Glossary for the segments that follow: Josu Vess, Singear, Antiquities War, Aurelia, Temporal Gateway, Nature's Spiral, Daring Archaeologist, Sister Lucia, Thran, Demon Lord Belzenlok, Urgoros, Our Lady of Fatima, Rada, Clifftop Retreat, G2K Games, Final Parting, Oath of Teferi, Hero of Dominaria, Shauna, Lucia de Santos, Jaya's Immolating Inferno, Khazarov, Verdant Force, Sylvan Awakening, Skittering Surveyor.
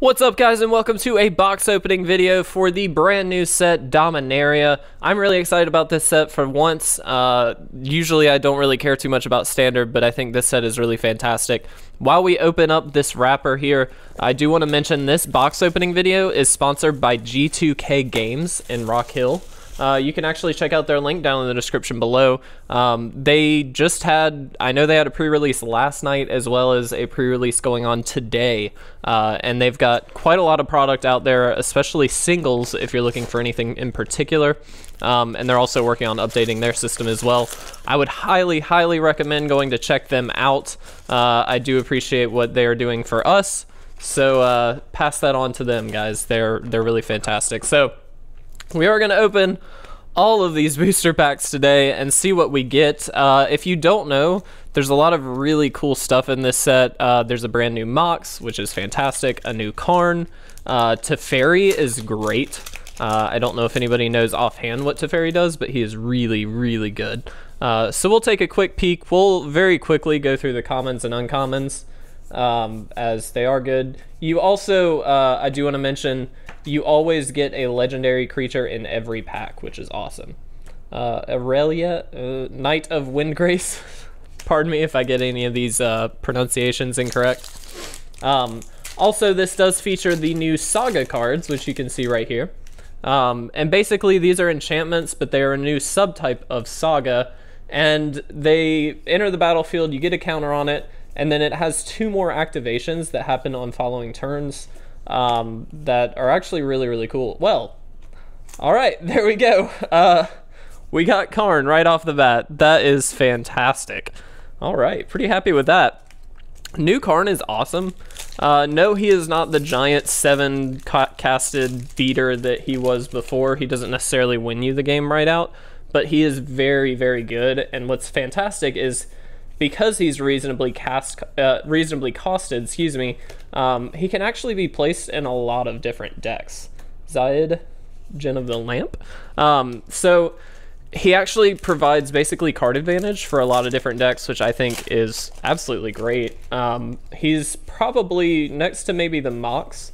What's up guys, and welcome to a box opening video for the brand new set Dominaria. I'm really excited about this set for once. Usually I don't really care too much about standard, but I think this set is really fantastic. While we open up this wrapper here, I do want to mention this box opening video is sponsored by G2K Games in Rock Hill. You can actually check out their link down in the description below. They just had, I know they had a pre-release last night as well as a pre-release going on today. And they've got quite a lot of product out there, especially singles if you're looking for anything in particular. And they're also working on updating their system as well. I would highly, highly recommend going to check them out. I do appreciate what they are doing for us. So pass that on to them, guys. They're really fantastic. So we are going to open all of these booster packs today and see what we get. If you don't know, there's a lot of really cool stuff in this set. There's a brand new Mox, which is fantastic, a new Karn. Teferi is great. I don't know if anybody knows offhand what Teferi does, but he is really, really good. So we'll take a quick peek. We'll very quickly go through the commons and uncommons as they are good. You also, I do want to mention, you always get a legendary creature in every pack, which is awesome. Aurelia, Knight of Windgrace. Pardon me if I get any of these pronunciations incorrect. Also, this does feature the new Saga cards, which you can see right here. And basically, these are enchantments, but they are a new subtype of Saga. And they enter the battlefield, you get a counter on it, and then it has two more activations that happen on following turns. That are actually really, really cool. Well, all right, there we go. We got Karn right off the bat. That is fantastic. All right, pretty happy with that. New Karn is awesome. No, he is not the giant 7 casted beater that he was before. He doesn't necessarily win you the game right out, but he is very, very good. And what's fantastic is because he's reasonably costed, excuse me, he can actually be placed in a lot of different decks. Zayed, Djinn of the Lamp. So he actually provides basically card advantage for a lot of different decks, which I think is absolutely great. He's probably, next to maybe the Mox,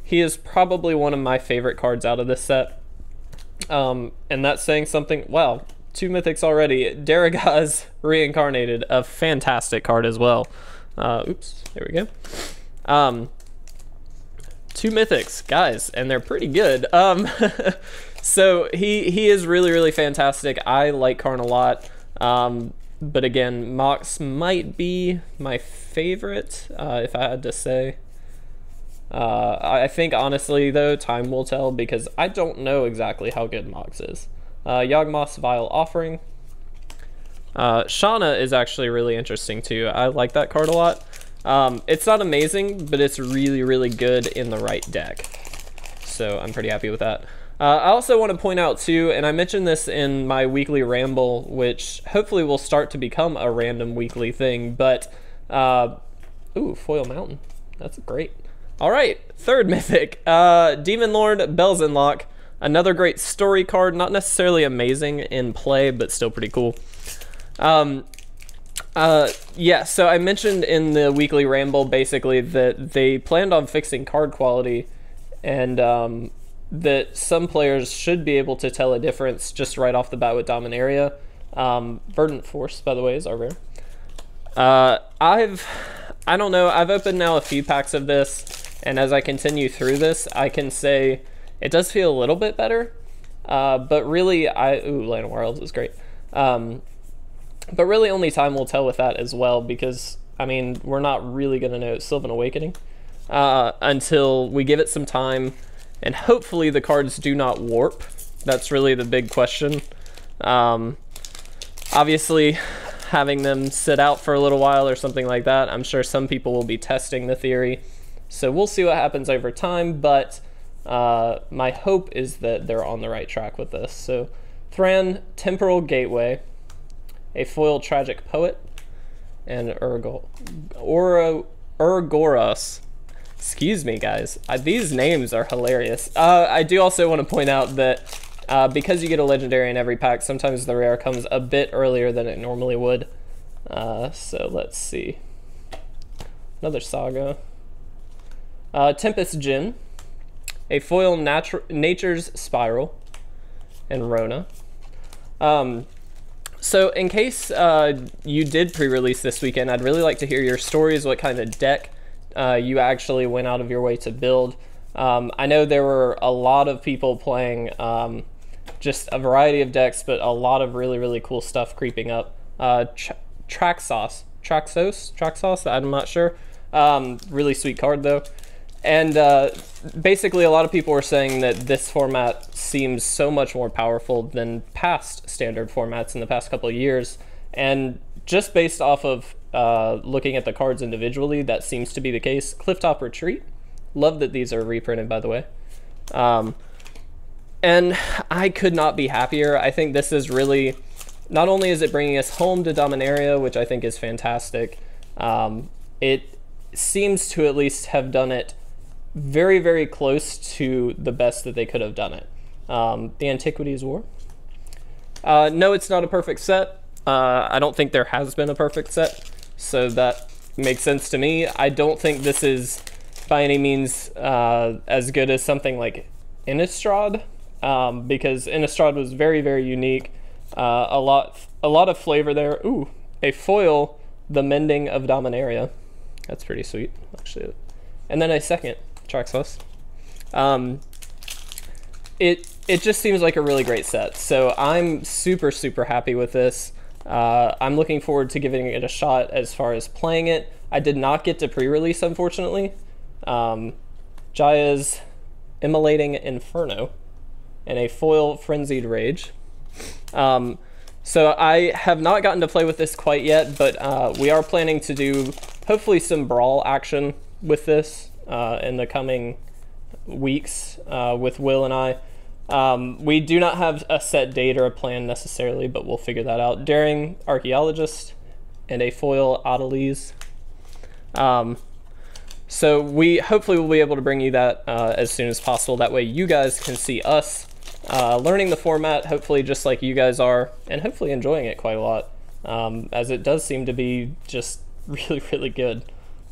he is probably one of my favorite cards out of this set. And that's saying something. Wow. Two mythics already. Darigaz reincarnated, a fantastic card as well. Oops, there we go. Two mythics, guys, and they're pretty good. So he is really, really fantastic. I like Karn a lot. But again, Mox might be my favorite, if I had to say. I think, honestly, though, time will tell because I don't know exactly how good Mox is. Yawgmoth's Vile Offering. Shauna is actually really interesting too. I like that card a lot. It's not amazing, but it's really, really good in the right deck. So I'm pretty happy with that. I also want to point out too, and I mentioned this in my weekly ramble, which hopefully will start to become a random weekly thing, but ooh, Foil Mountain. That's great. All right, third mythic, Demon Lord Belzenlok. Another great story card, not necessarily amazing in play, but still pretty cool. Yeah, so I mentioned in the weekly ramble basically that they planned on fixing card quality and that some players should be able to tell a difference just right off the bat with Dominaria. Verdant Force, by the way, is our rare. I don't know, I've opened now a few packs of this, and as I continue through this, I can say it does feel a little bit better, but really, ooh, Land of Worlds is great. But really only time will tell with that as well, because, I mean, we're not really going to know Sylvan Awakening until we give it some time, and hopefully the cards do not warp. That's really the big question. Obviously, having them sit out for a little while or something like that, I'm sure some people will be testing the theory, so we'll see what happens over time, but my hope is that they're on the right track with this. So, Thran, Temporal Gateway, a foil Tragic Poet, and Urgoros. Excuse me, guys. These names are hilarious. I do also want to point out that because you get a legendary in every pack, sometimes the rare comes a bit earlier than it normally would. So, let's see. Another Saga. Tempest Djinn, a foil Nature's Spiral, and Rona. So in case you did pre-release this weekend, I'd really like to hear your stories, what kind of deck you actually went out of your way to build. I know there were a lot of people playing just a variety of decks, but a lot of really, really cool stuff creeping up. Traxos, I'm not sure. Really sweet card though. And basically a lot of people were saying that this format seems so much more powerful than past standard formats in the past couple of years. And just based off of looking at the cards individually, that seems to be the case. Clifftop Retreat. Love that these are reprinted, by the way. And I could not be happier. I think this is really, not only is it bringing us home to Dominaria, which I think is fantastic, it seems to at least have done it very, very close to the best that they could have done it. The Antiquities War. No, it's not a perfect set. I don't think there has been a perfect set, so that makes sense to me. I don't think this is by any means as good as something like Innistrad, because Innistrad was very, very unique. A lot of flavor there. Ooh, a foil, The Mending of Dominaria. That's pretty sweet, actually. And then a second, Traxos. It just seems like a really great set, so I'm super, super happy with this. I'm looking forward to giving it a shot as far as playing it. I did not get to pre-release, unfortunately. Jaya's Immolating Inferno, and a foil Frenzied Rage. So I have not gotten to play with this quite yet, but we are planning to do hopefully some brawl action with this in the coming weeks with Will and I. We do not have a set date or a plan necessarily, but we'll figure that out. Daring Archaeologist, and a foil Adelise. So we hopefully will be able to bring you that as soon as possible. That way you guys can see us learning the format, hopefully just like you guys are, and hopefully enjoying it quite a lot, as it does seem to be just really, really good.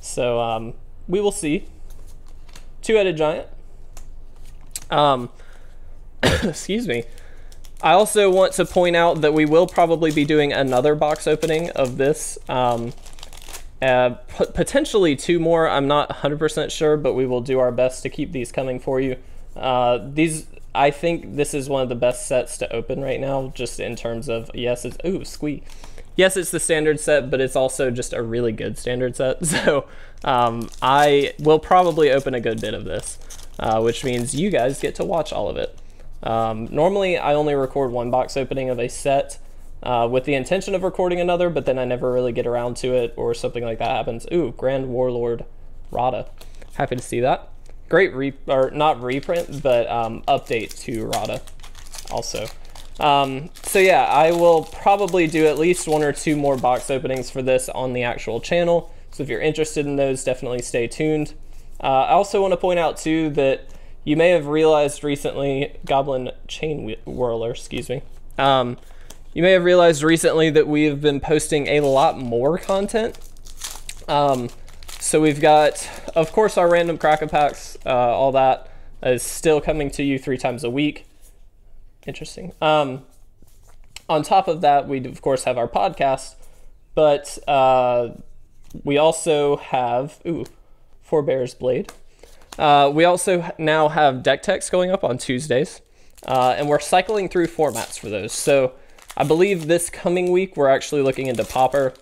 So we will see. Two-headed Giant. Excuse me. I also want to point out that we will probably be doing another box opening of this. Potentially two more. I'm not 100% sure, but we will do our best to keep these coming for you. I think this is one of the best sets to open right now, just in terms of, yes, it's, ooh, squeak. Yes, it's the standard set, but it's also just a really good standard set. So I will probably open a good bit of this, which means you guys get to watch all of it. Normally, I only record one box opening of a set with the intention of recording another, but then I never really get around to it or something like that happens. Ooh, Grand Warlord Rada. Happy to see that. Great not reprint, but update to Rada also. So yeah, I will probably do at least one or two more box openings for this on the actual channel. So if you're interested in those, definitely stay tuned. I also want to point out too that you may have realized recently, Goblin Chain Whirler, excuse me. You may have realized recently that we have been posting a lot more content. So we've got, of course, our random cracker packs, all that is still coming to you 3 times a week. Interesting. On top of that, we of course have our podcast, but we also have, ooh, Forebear's Blade. We also now have deck techs going up on Tuesdays, and we're cycling through formats for those. So I believe this coming week we're actually looking into Pauper.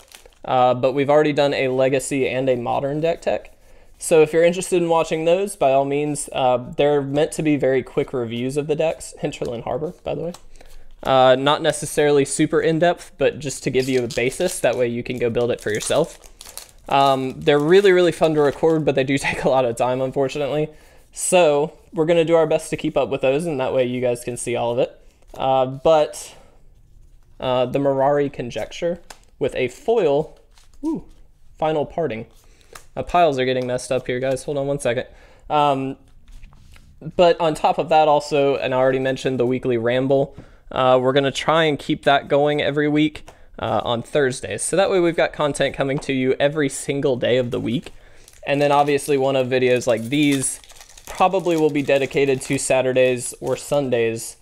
But we've already done a Legacy and a Modern deck tech. So if you're interested in watching those, by all means, they're meant to be very quick reviews of the decks. Hinterland Harbor, by the way. Not necessarily super in-depth, but just to give you a basis. That way you can go build it for yourself. They're really, really fun to record, but they do take a lot of time, unfortunately. So we're going to do our best to keep up with those, and that way you guys can see all of it. But the Mirari Conjecture, with a foil, ooh, Final Parting. My piles are getting messed up here, guys. Hold on one second. But on top of that also, and I already mentioned the Weekly Ramble, we're going to try and keep that going every week on Thursdays. So that way we've got content coming to you every single day of the week. And then obviously one of videos like these probably will be dedicated to Saturdays or Sundays,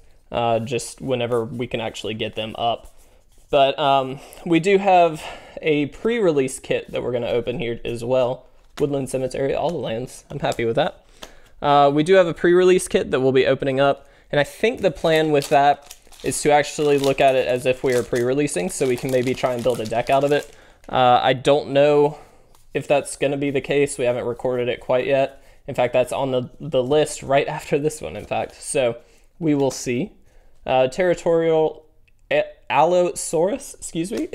just whenever we can actually get them up. But we do have a pre-release kit that we're gonna open here as well. Woodland Cemetery, all the lands. I'm happy with that. We do have a pre-release kit that we'll be opening up. And I think the plan with that is to actually look at it as if we are pre-releasing, so we can maybe try and build a deck out of it. I don't know if that's gonna be the case. We haven't recorded it quite yet. In fact, that's on the list right after this one, in fact. So we will see. Territorial Allosaurus, excuse me.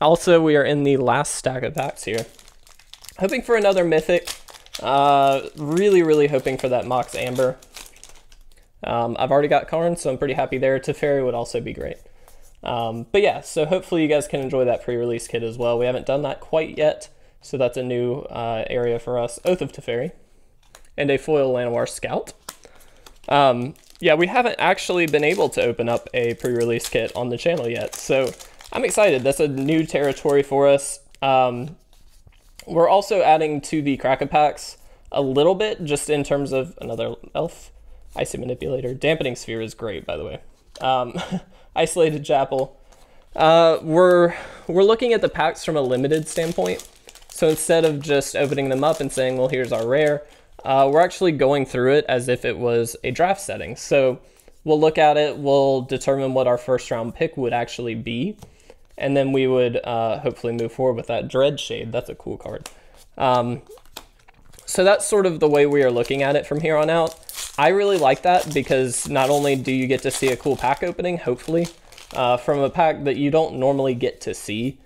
Also, we are in the last stack of packs here. Hoping for another mythic. Really, really hoping for that Mox Amber. I've already got Karn, so I'm pretty happy there. Teferi would also be great. But yeah, so hopefully you guys can enjoy that pre-release kit as well. We haven't done that quite yet, so that's a new area for us. Oath of Teferi and a foil Llanowar Scout. Yeah, we haven't actually been able to open up a pre-release kit on the channel yet, so I'm excited. That's a new territory for us. We're also adding to the Crack-a-Packs a little bit, just in terms of another elf. Icy Manipulator. Dampening Sphere is great, by the way. Isolated Japel. We're looking at the packs from a limited standpoint. So instead of just opening them up and saying, well, here's our rare, we're actually going through it as if it was a draft setting. So we'll look at it, we'll determine what our first round pick would actually be, and then we would hopefully move forward with that. Dreadshade, that's a cool card. So that's sort of the way we are looking at it from here on out. I really like that because not only do you get to see a cool pack opening, hopefully, from a pack that you don't normally get to see,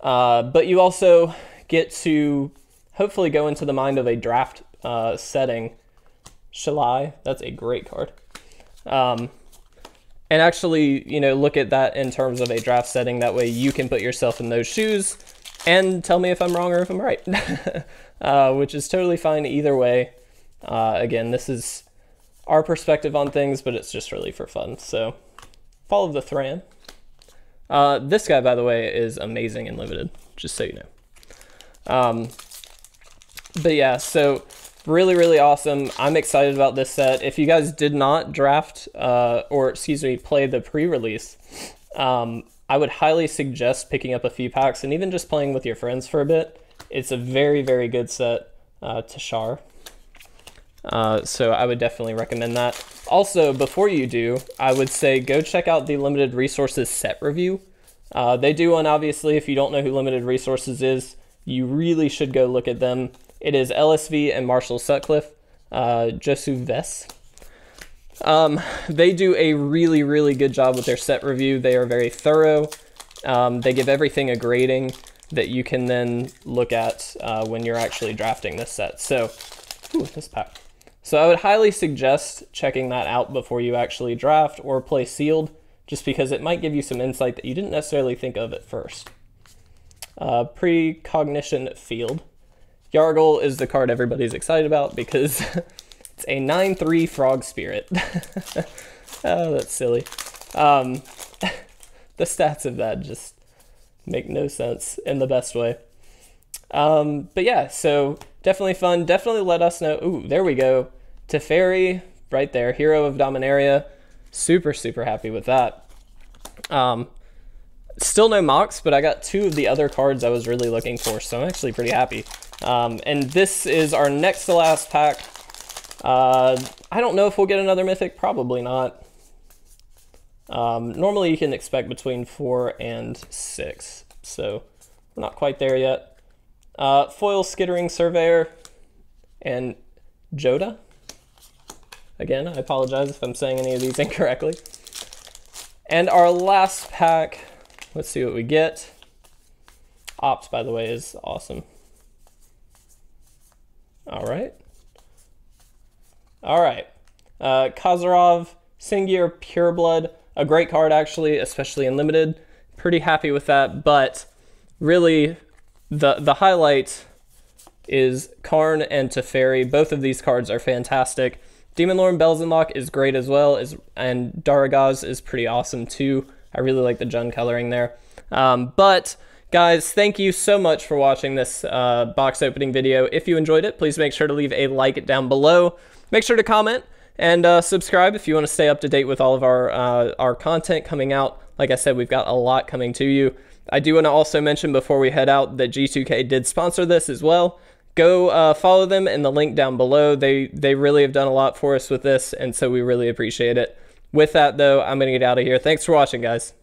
but you also get to hopefully go into the mind of a draft setting. Shalai, that's a great card. And actually, you know, look at that in terms of a draft setting. That way you can put yourself in those shoes and tell me if I'm wrong or if I'm right, which is totally fine either way. Again, this is our perspective on things, but it's just really for fun. So Fall of the Thran. This guy, by the way, is amazing and limited, just so you know. But yeah, so really, really awesome. I'm excited about this set. If you guys did not draft, or excuse me, play the pre-release, I would highly suggest picking up a few packs and even just playing with your friends for a bit. It's a very, very good set, Tashar. So I would definitely recommend that. Also, before you do, I would say go check out the Limited Resources set review. They do one, obviously. If you don't know who Limited Resources is, you really should go look at them. It is LSV and Marshall Sutcliffe, Josu Vess. They do a really, really good job with their set review. They are very thorough. They give everything a grading that you can then look at when you're actually drafting this set. So, ooh, this pack. So I would highly suggest checking that out before you actually draft or play sealed, just because it might give you some insight that you didn't necessarily think of at first. Precognition Field. Yargle is the card everybody's excited about because it's a 9/3 frog spirit. Oh, that's silly. The stats of that just make no sense in the best way. But yeah, so definitely fun. Definitely let us know. Ooh, there we go. Teferi right there, Hero of Dominaria. Super, super happy with that. Still no Mox, but I got two of the other cards I was really looking for, so I'm actually pretty happy. And this is our next to last pack. I don't know if we'll get another mythic, probably not. Normally you can expect between 4 and 6, so we're not quite there yet. Foil Skittering Surveyor and Joda. Again, I apologize if I'm saying any of these incorrectly. And our last pack, let's see what we get. Opt, by the way, is awesome. All right. All right. Khazarov, Singear Pureblood, a great card, actually, especially in Limited. Pretty happy with that, but really the highlight is Karn and Teferi. Both of these cards are fantastic. Demon Lord Belzenlok is great as well, and Darigaz is pretty awesome, too. I really like the Jun coloring there. But Guys, thank you so much for watching this box opening video. If you enjoyed it, please make sure to leave a like down below. Make sure to comment and subscribe if you want to stay up to date with all of our content coming out. Like I said, we've got a lot coming to you. I do want to also mention before we head out that G2K did sponsor this as well. Go follow them in the link down below. They really have done a lot for us with this, and so we really appreciate it. With that, though, I'm going to get out of here. Thanks for watching, guys.